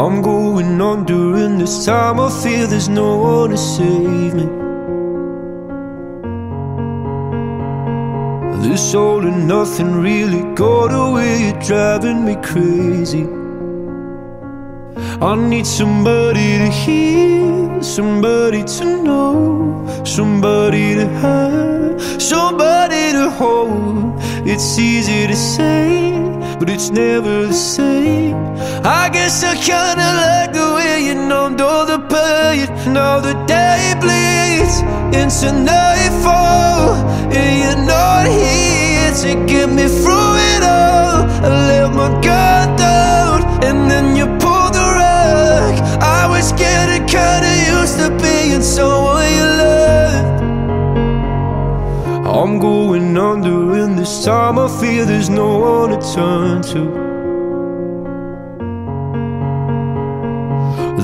I'm going on during this time. I fear there's no one to save me. This all and nothing really got away. You're driving me crazy. I need somebody to hear, somebody to know, somebody to have, somebody to hold. It's easy to say, but it's never the same. I guess I kinda like the way you numbed all the pain. Now the day bleeds into nightfall, and you're not here to get me through it all. I let my guard down, and then you pulled the rug. I was getting kinda used to being someone you loved. I'm going under, and this time I fear there's no one to turn to.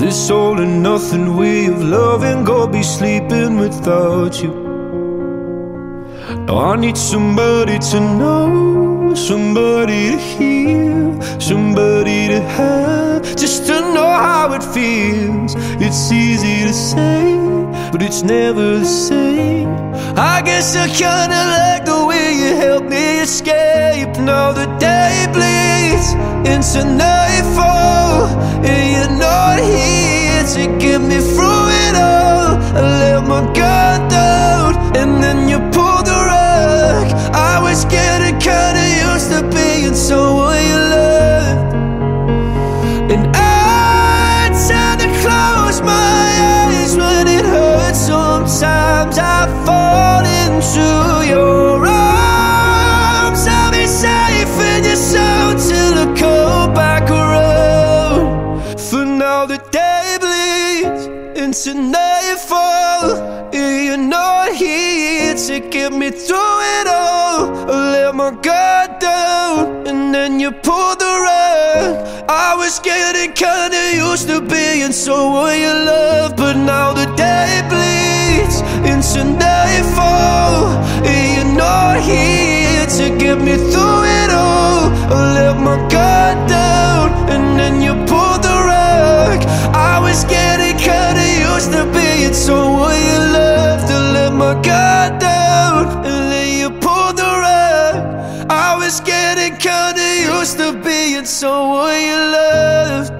This all and nothing way of loving, gonna be sleeping without you. Now I need somebody to know, somebody to hear, somebody to have, just to know how it feels. It's easy to say, but it's never the same. I guess I kinda like the way you helped me escape. Now the day bleeds into nightfall, and you're not here to get me through it all. I let my guard down, and then you pulled the rug. I was getting kinda used to being someone you loved, and I tend to close my eyes when it hurts. Sometimes I fall into your arms. I'll be safe in your soul till I come back around. For now the day bleeds into nightfall, and you're not here to get me through it all. I let my guard down, and then you pulled the rug. I was getting kinda used to being someone you love, but now the day bleeds into nightfall, and you're not here to get me through it all. I let my guard down, and then you pulled the rug. I was getting kinda used to being someone you loved. I let my guard down, and then you pulled the rug. I was getting kinda used to being someone you loved.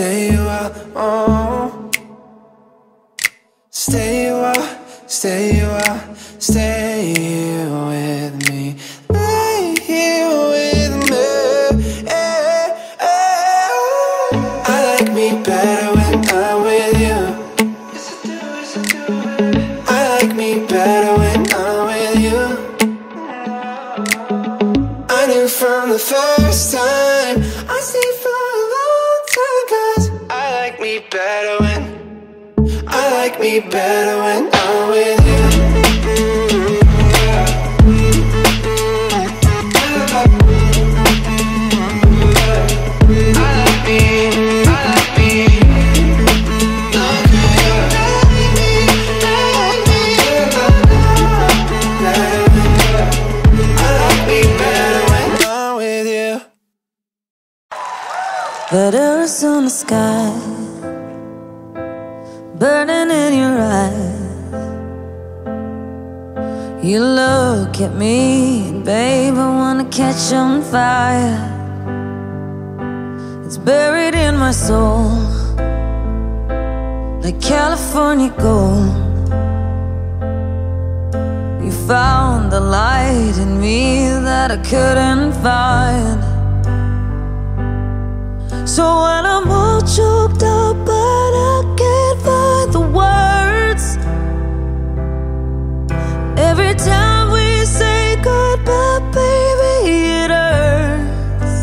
stay a while, oh. Stay a while, stay a while, stay here with me, lay here with me, eh, eh, oh. I like me better when I'm with you. Yes, I do, yes, I do. I like me better when I'm with you. I knew from the first time I stayed for a long time, 'cause I like me better when me better when I'm with you. I like me better with you. Letters on the sky, burning in your eyes. You look at me, and babe, I wanna catch on fire. It's buried in my soul, like California gold. You found the light in me that I couldn't find. So when I'm all choked up, but I can't find the words, every time we say goodbye, baby, it hurts.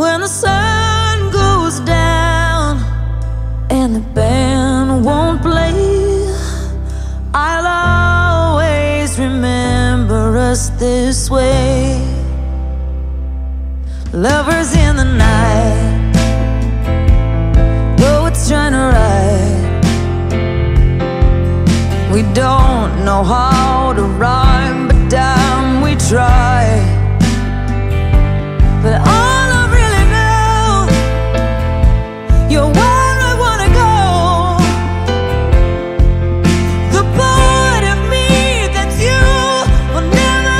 When the sun goes down and the band won't play, I'll always remember us this way. Lovers in the night, though it's trying to ride. We don't know how to rhyme, but damn, we try. But all I really know, you're where I wanna go. The part of me that's you will never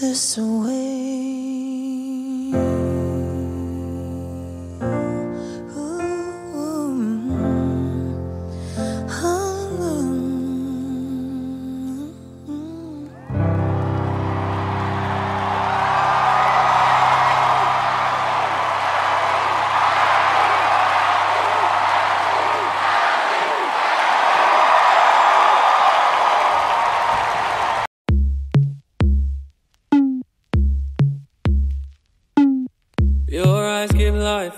this way.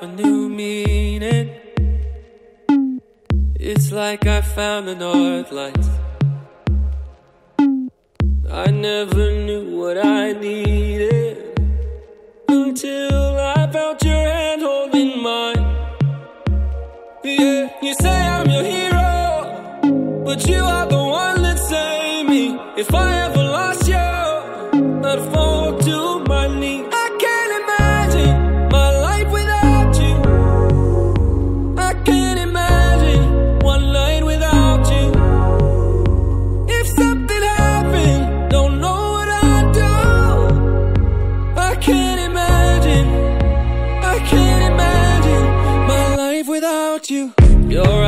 A new meaning. It's like I found the north lights. I never knew what I needed until I felt your hand holding mine. Yeah, you say I'm your hero, but you are the one that saved me. If I ever lost you, I'd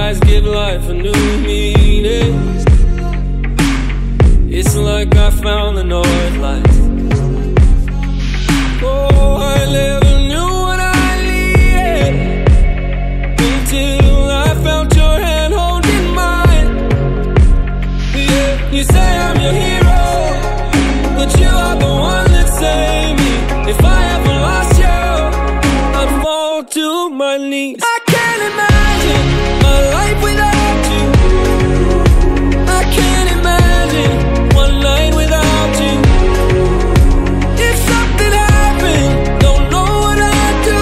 eyes give life a new meaning. It's like I found the north light. Oh, I never knew what I needed until I felt your hand holding mine. Yeah, you say I'm your hero, but you are the one that saved me. If I ever lost you, I'd fall to my knees. I can't imagine my life without you. I can't imagine one night without you. If something happened, don't know what I'd do.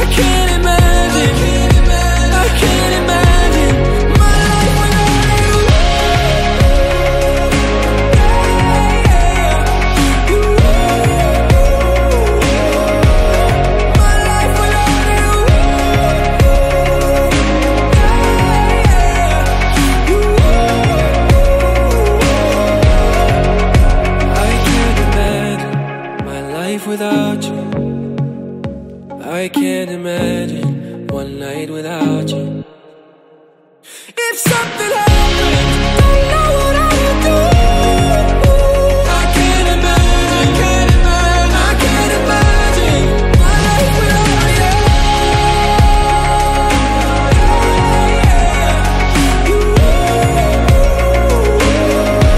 I can't imagine, I can't imagine my life without you. My life without you. I can't imagine my life without you. I can't imagine one night without you. If something happened, don't know what I would do. I can't imagine, I can't imagine my life without you. My life without you. I can't imagine, I can't imagine my life without you.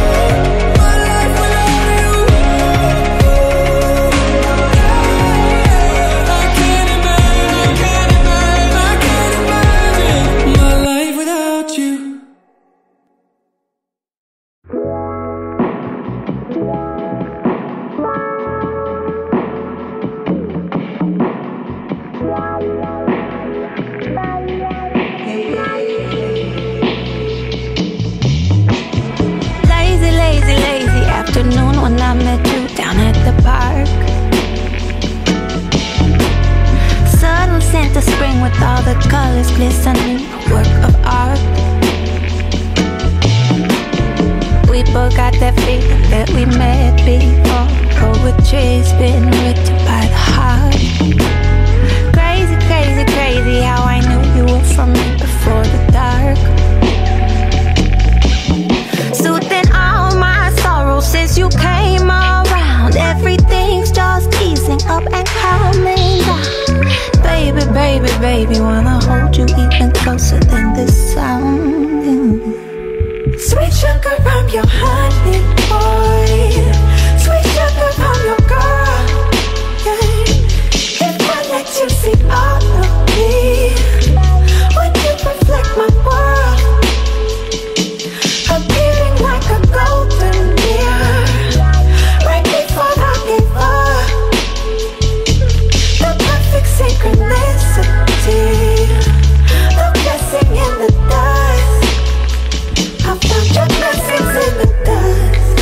Lazy, lazy, lazy afternoon when I met you down at the park. Sudden scent of spring with all the colors glistening, a work of art. We both got that feeling that we met before. Poetry's been written by the heart. Crazy, crazy, crazy how I knew you were from me before the dark. Soothing all my sorrow since you came around. Everything's just easing up and calming down. Baby, baby, baby, wanna hold you even closer than this sound. Sweet sugar, I'm your honey boy. Sweet sugar, I'm your girl. Yeah. If I let you see all of me, would you reflect my world? Appearing like a golden mirror, right before I give up. The perfect synchronicity, the blessing in the dust. I found your blessings in the dust.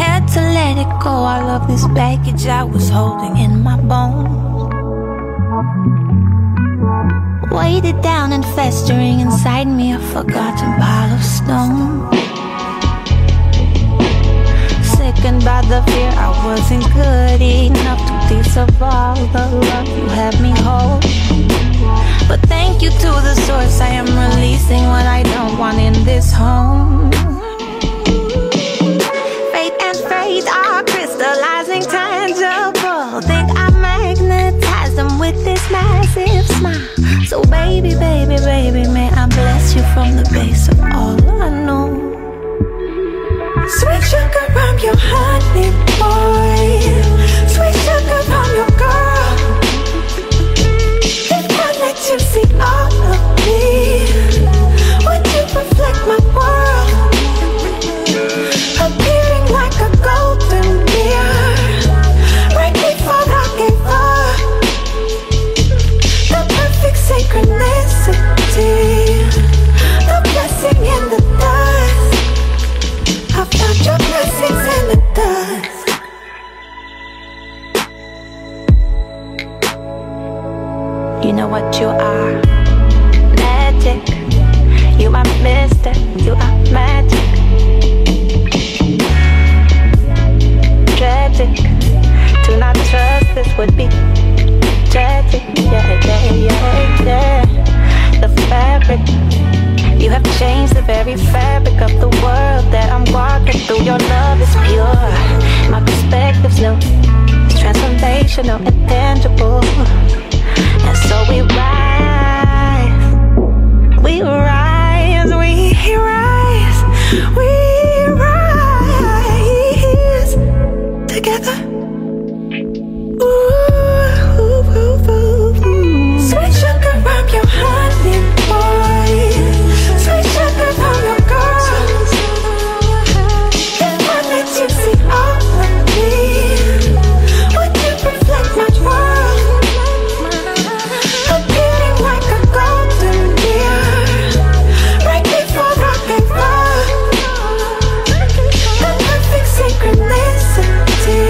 Had to let it go, all of this baggage I was holding in my bones. Weighted down and festering inside me, a forgotten pile of stone. Sickened by the fear I wasn't good enough to deserve all the love you have me hold. But thank you to the source, I am releasing what I don't want in this home. Faith and faith are crystallizing, tangible. Think I magnetize them with this massive smile. So baby, baby, baby, may I bless you from the base of all I know. Sweet sugar, I'm your honey boy. Sweet sugar, I'm your girl. If I let you see all of me, would you reflect my world? Appearing like a golden mirror, right before I gave up. The perfect synchronicity, the blessing in the dust. I found your blessings in the dust. seams, the very fabric of the world that I'm walking through. Your love is pure, my perspective's new, it's transformational and tangible. And so we rise, we rise, we rise, we rise together. Ooh, ooh, ooh, ooh, ooh. Sweet sugar, I'm your honey boy. Sweet sugar, I'm your girl. If I let you see all of me, would you reflect my world? Appearing like a golden deer, right before I gave birth. The perfect synchronicity,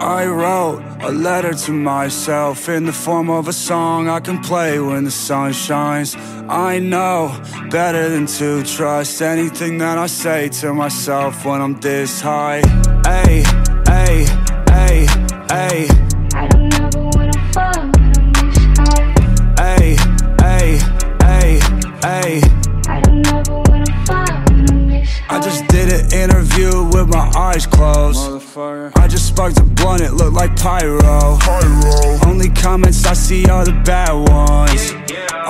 I wrote a letter to myself in the form of a song I can play when the sun shines. I know better than to trust anything that I say to myself when I'm this high. Ay, ay, ay, ay. I don't ever wanna fall when I'm this high. Ay, ay, ay, ay. I don't ever wanna fall when I'm this high. I just did an interview with my eyes closed. I just sparked a blunt, it looked like pyro. Only comments I see are the bad ones.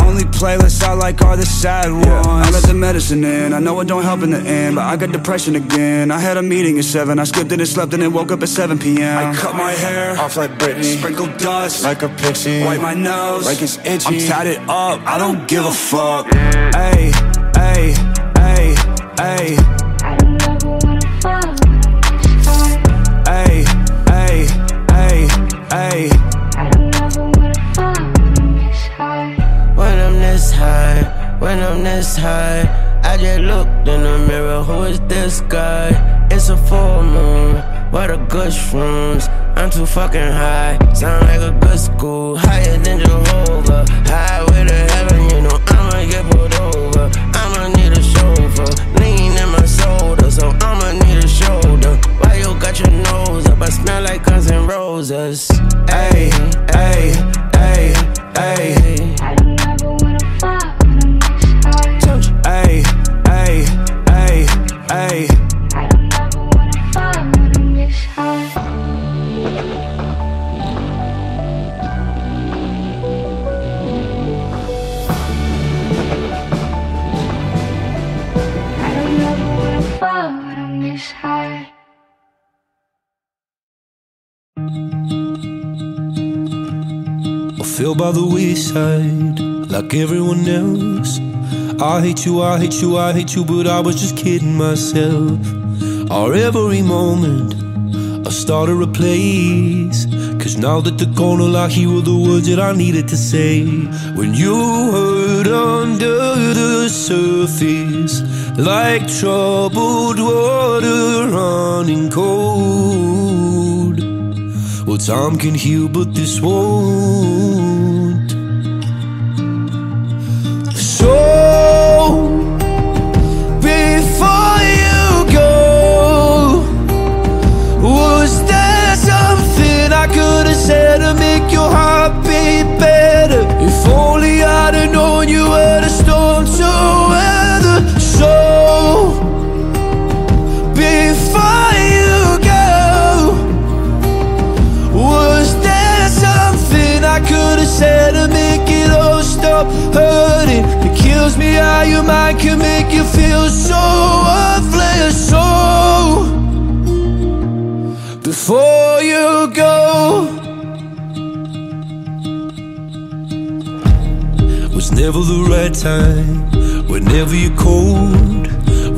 Only playlists I like are the sad ones. I let the medicine in, I know it don't help in the end, but I got depression again. I had a meeting at 7, I skipped it and slept in and woke up at 7 p.m. I cut my hair off like Britney, sprinkled dust like a pixie, wipe my nose like it's itchy. I'm tatted up, I don't give a fuck. Ay, ay, ay, ay. Ay, ay, ay, ay. I don't ever wanna fall when I'm this high. When I'm this high, when I'm this high, I just looked in the mirror, who is this guy? It's a full moon, what a good shrooms. I'm too fucking high, sound like a good school. Higher than Jehovah, highway to heaven, you know I'ma get pulled over. I'ma need a chauffeur, lean in my shoulder, so I'ma need a shoulder. Why you got your nose up? I smell like Guns N' Roses. Ay, ay, ay, ay. I don't ever wanna fall when I'm this high. Ay, ay, ay, ay. I don't ever wanna fall when I'm this high. I don't ever wanna fall when I'm this high. I fell by the wayside, like everyone else. I hate you, I hate you, I hate you, but I was just kidding myself. Our every moment, I started a place, 'cause now that they're gone, all I hear were the words that I needed to say. When you hurt under the surface, like troubled water running cold. Well, time can heal, but this won't. So, before you go, was there something I could have said to make your heart beat better? If only I'd have known you were the storm to weather. So, before you go, was there something I could have said to make it all stop hurting? It kills me how your mind can make you feel so worthless. So, before you go, it was never the right time, whenever you're cold.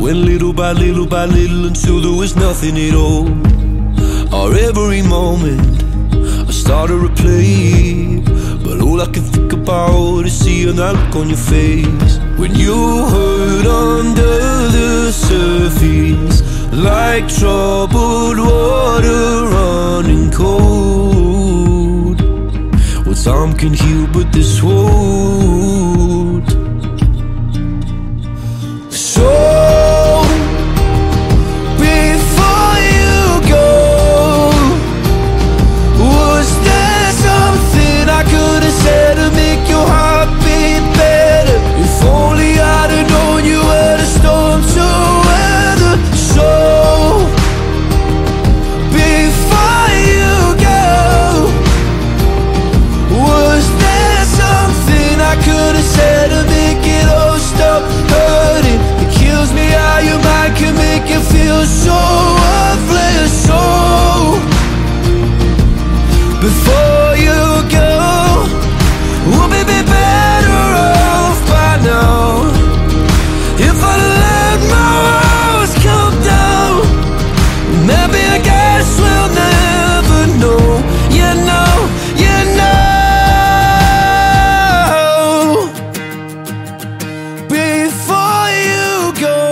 Went little by little by little until there was nothing at all. Our every moment, I started to play, but all I can think about is seeing that look on your face. When you hurt under the surface, like troubled water running cold. time can heal, but this won't. So before you go, was there something I could have said to make your heart beat better? If only I'd have known you were the storm to weather. So before you go, was there something I could have said to make it all stop hurting? It kills me how your mind can make you feel so worthless. So before you go, would we be better off by now if I'd let my walls come down? Maybe I guess we'll never know. You know, you know. Before you go,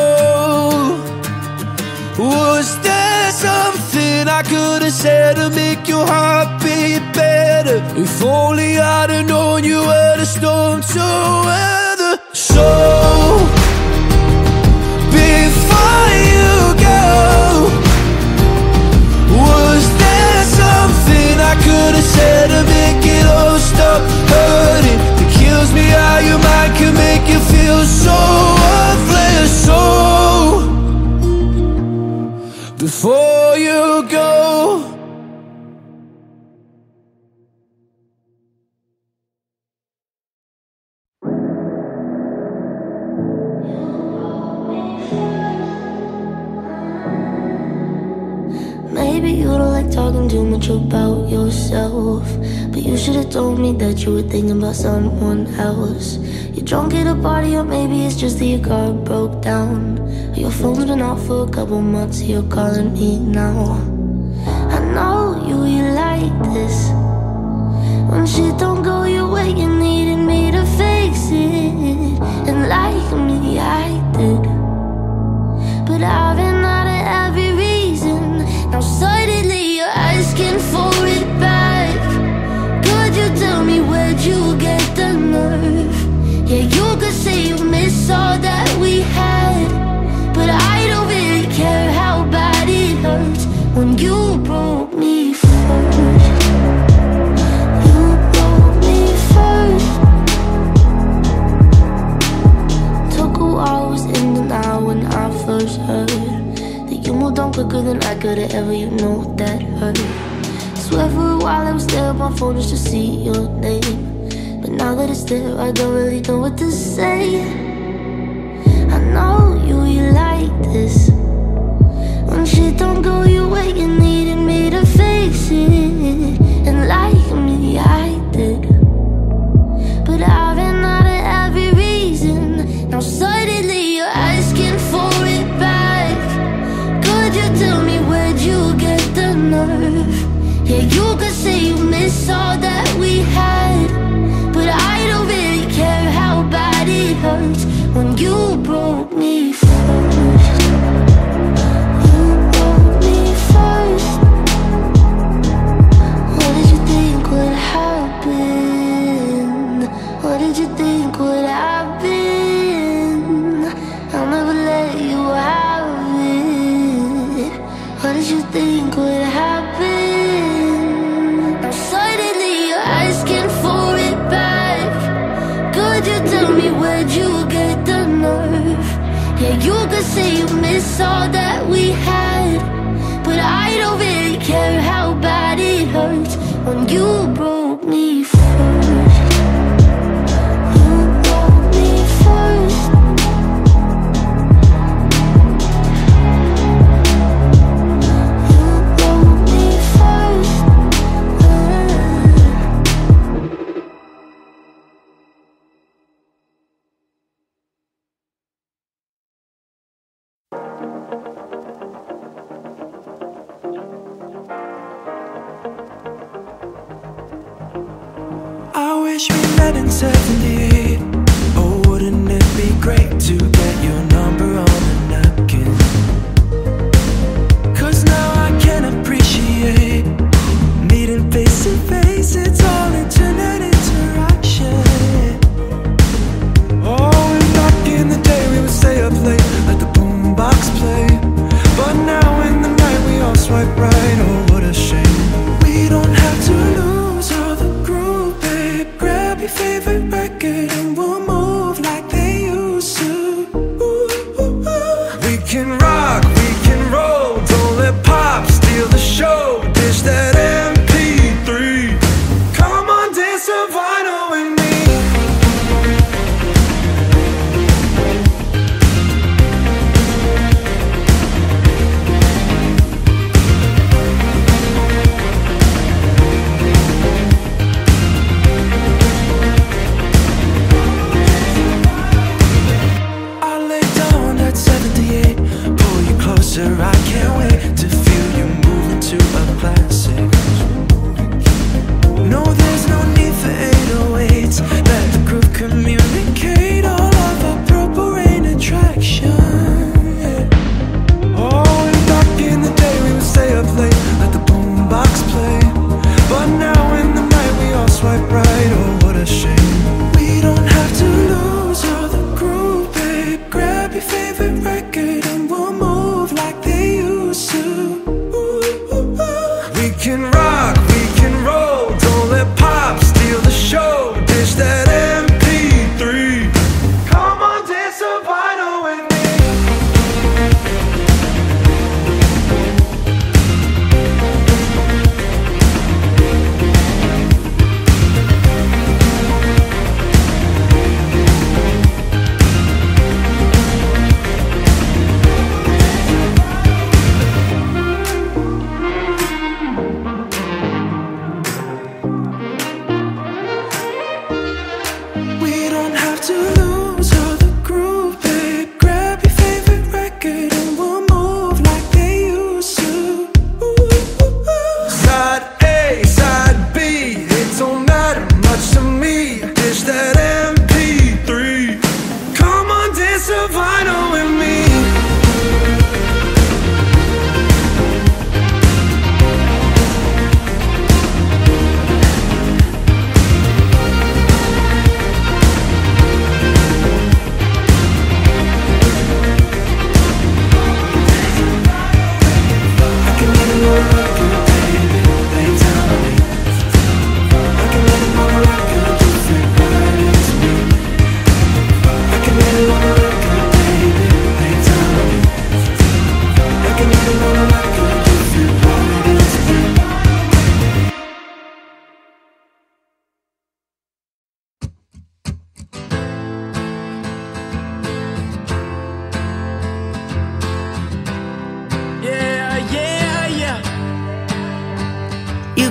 was there something I could have said to make your heart beat better? If only I'd have known you were the storm to weather. So before you go, was there something I could have said to make it all stop hurting? It kills me how your mind can make you feel so worthless. So before you go. Maybe you don't like talking too much about yourself, but you should have told me that you were thinking about someone else. You're drunk at a party, or maybe it's just that your car broke down. Your phone's been off for a couple months, you're calling me now. I know you like this. When shit don't go your way, you needed me to fix it. And like me, I did, but I've been out of every reason. Now suddenly you're asking for it back. Could you tell me where'd you get the nerve? Yeah, you could say you miss all that we had, but I don't really care how bad it hurts when you broke me first. You broke me first. Took who I was in the now when I first heard that you moved on quicker than I could've ever, you know that hurt. Swear for a while I was there on my phone just to see your name, but now that it's there I don't really know what to say. I know you like this. When shit don't go your way, you needed me to fix it. And like me, I did, but I've been out of every reason. Now suddenly you're asking for it back. Could you tell me where'd you get the nerve? Yeah, you could say you miss all that we had, but I don't really care how bad it hurts when you broke me. You could say you miss all that we had, but I don't really care how bad it hurts when you broke me first. You broke me first. You broke me first. We met in 78. Oh, wouldn't it be great to get your number on a napkin? Cause now I can appreciate meeting face to face, it's all internet.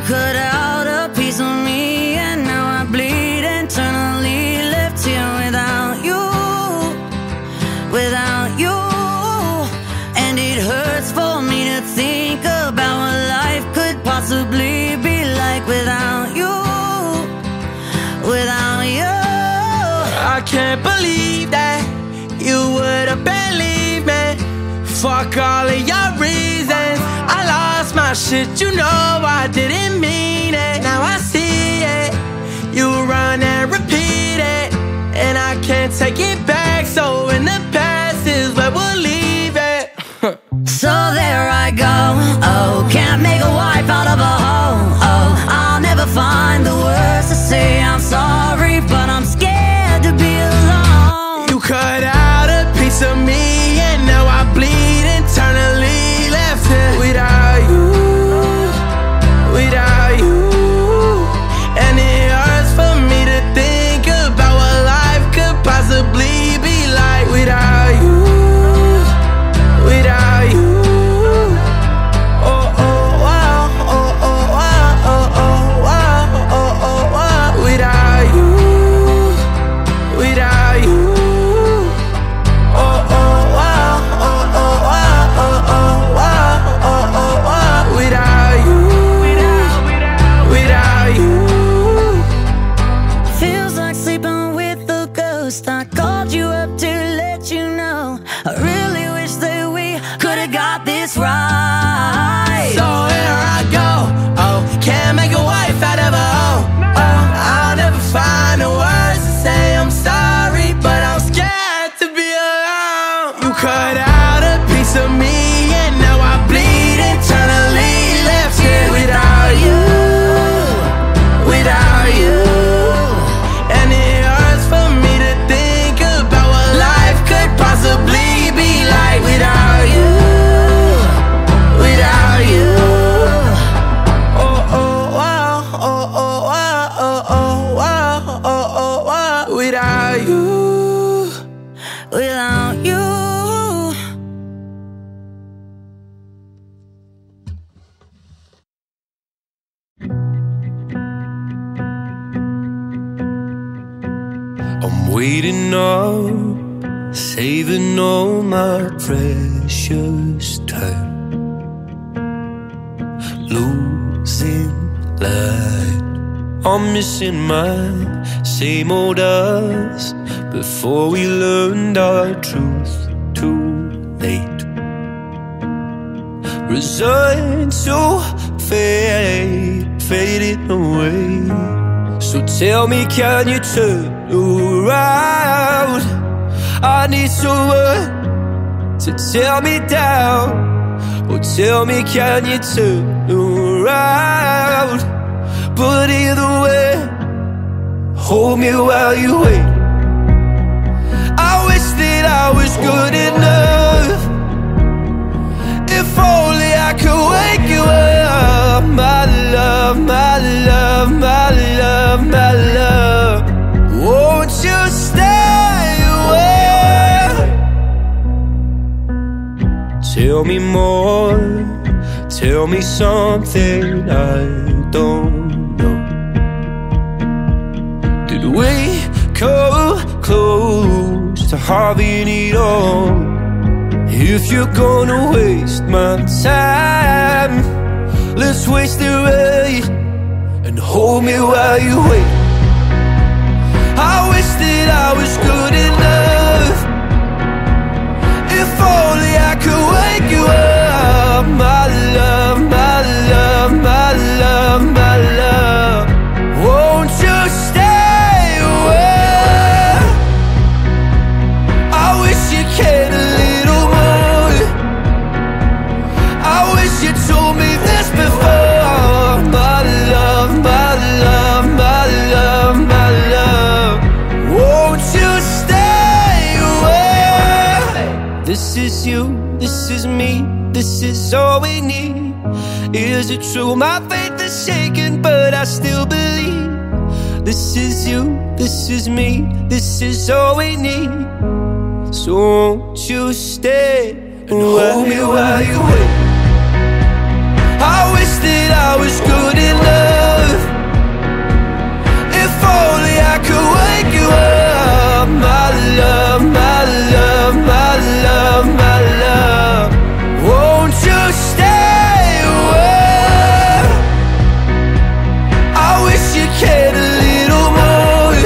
cut out a piece of me, and now I bleed internally. Left here without you, without you. And it hurts for me to think about what life could possibly be like without you, without you. I can't believe that you would have believed me. Fuck all of your reasons, I lost my shit, you know I didn't mean it. Now I see it, you run and repeat it, and I can't take it back. So in the past is where we'll leave it. So there I go, oh, can't make a wife out of a hoe, oh, I'll never find the words to say I'm sorry, but I'm scared to be alone. You cut out a piece of me, and now I bleed internally. Left here without you, without you. And it hurts for me to think about what life could possibly be like without you, without you. Oh, oh, wow, oh, oh, wow, oh, oh, wow, oh, oh, wow. Without you, without you. Oh, oh, wow, oh, oh, wow, oh, oh, wow, oh, oh, wow. Without you, without you. Feels like sleeping with a ghost. I called you up to let you know I really wish that we could have got this right. So here I go, oh, can't make a wife out of a hoe, oh, I'll never find the words to say I'm sorry, but I'm scared to be alone. You cut out a piece of me, and now I bleed internally. Left here without you, without you. And it hurts for me to think about what life could possibly be like without you, without you. Oh, oh, wow, oh, oh, wow, oh, oh, wow, oh, oh, wow. Without you, without you. I'm waiting up, saving all my precious time, losing light. I'm missing my same old us before we learned our truth too late. Resigned to fate, faded away. So tell me, can you turn around? I need someone to tear me down. Oh, tell me, can you turn around? But either way, hold me while you wait. I wish that I was good enough. If only I could wake you up, my love, my love, my love, my love. Won't you stay away? Tell me more, tell me something I don't know. Did we come close to having it all? If you're gonna waste my time, let's waste it right and hold me while you wait. I wish that I was good enough. If only I could wake you up, my love, my love, my love, my love. Won't you stay away? I wish you cared a little more. I wish you told me this before. My love, my love, my love, my love. Won't you stay away? This is you, this is me, this is all we need. Is it true? My faith is shaken, but I still believe. This is you, this is me, this is all we need. So won't you stay and hold me while you wait? I wish that that I was good enough. If only I could wake you up, my love, my love, my love, my love. Won't you stay away? I wish you cared a little more.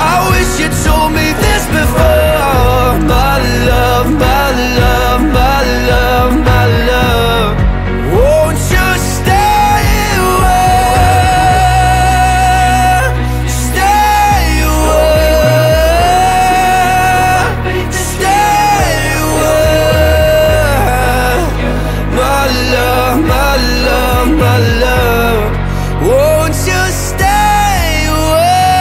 I wish you told me this before, my love, my love, my love, my love. Won't you stay away? Stay away. Stay away. My love, my love, my love. Won't you stay away?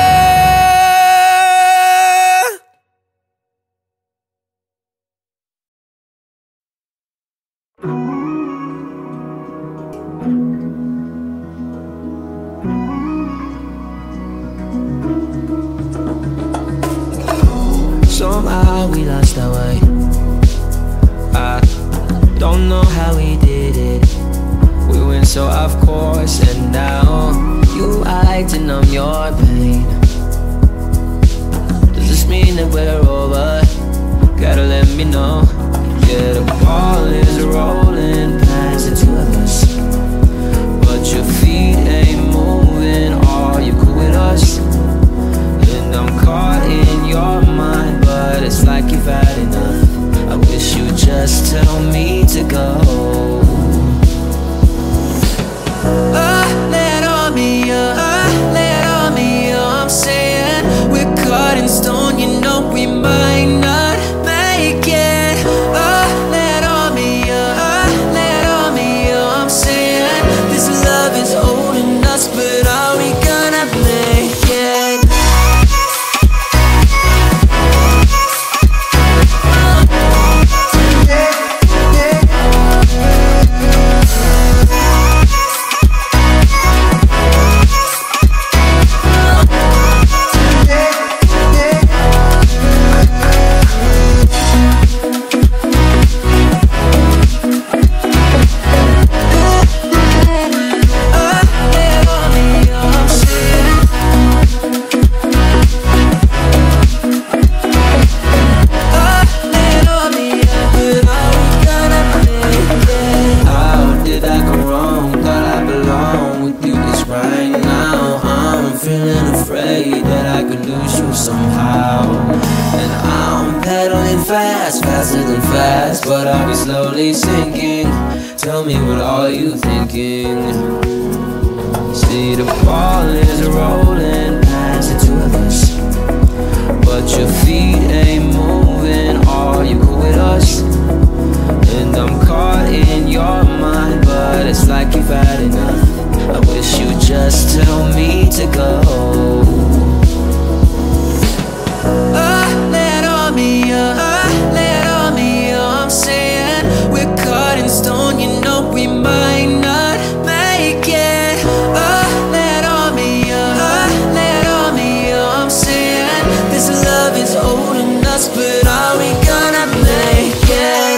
Somehow we lost our way. I don't know how we did it. We went so off course, and now you act to numb your pain. Does this mean that we're over? Gotta let me know. Yeah, the ball is rolling past the two of us, but your feet ain't moving. Are you cool with us? And I'm caught in your mind, but it's like you've had enough. I wish you'd just tell me to go. Lay it on me, I'm saying we're cut in stone, you know we might not make it. Lay it on me, lay it on me, I'm saying this love is holding us, but are we gonna make it?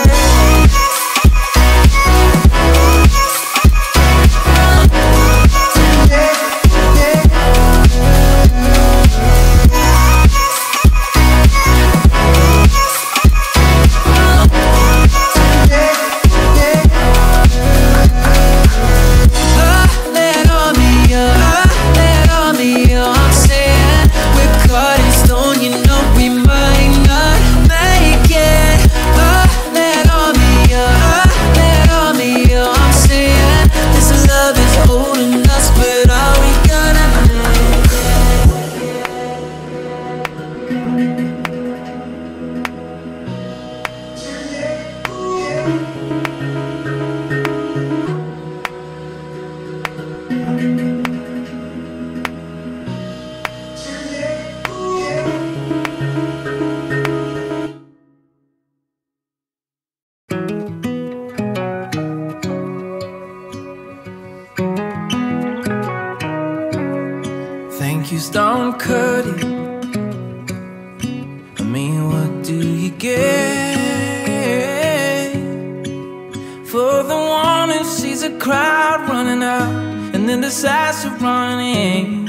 crowd running out and then decides to run in.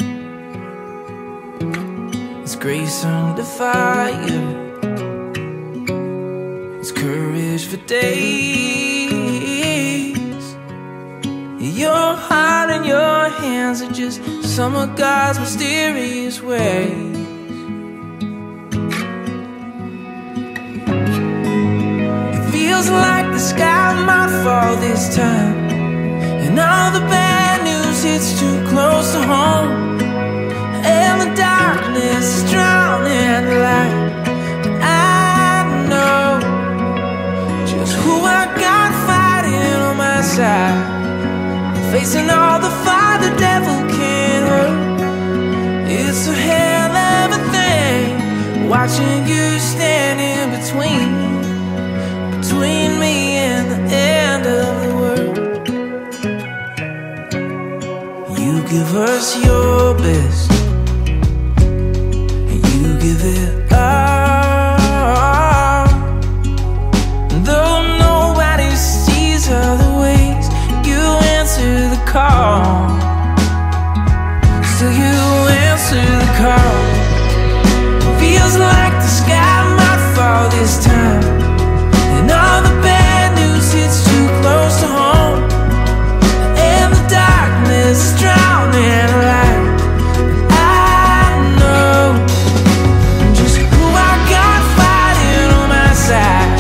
It's grace under fire, it's courage for days. Your heart and your hands are just some of God's mysterious ways. Feels like the sky might fall this time, and all the bad news hits too close to home, and the darkness is drowning the light. But I know just who I got fighting on my side, facing all the fire the devil can't hurt. It's a hell of a thing watching you standing between me and the end of the world. You give us your best, and you give it all. And though nobody sees other ways, you answer the call. So you answer the call. Feels like the sky might fall this time. All the bad news hits too close to home, and the darkness is drowning the light. I know just who I got fighting on my side,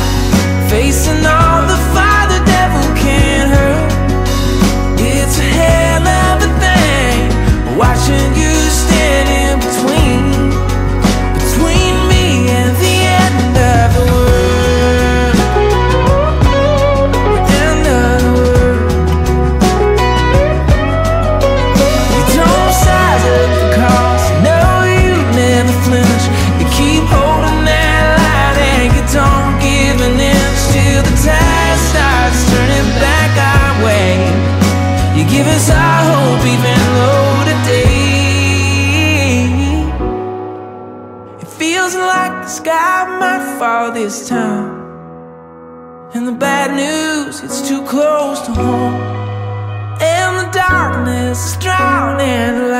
facing all the fire the devil can't hurt. It's a hell of a thing watching you standing between me and the end of the world. Fall this time, and the bad news, it's too close to home, and the darkness is drowning.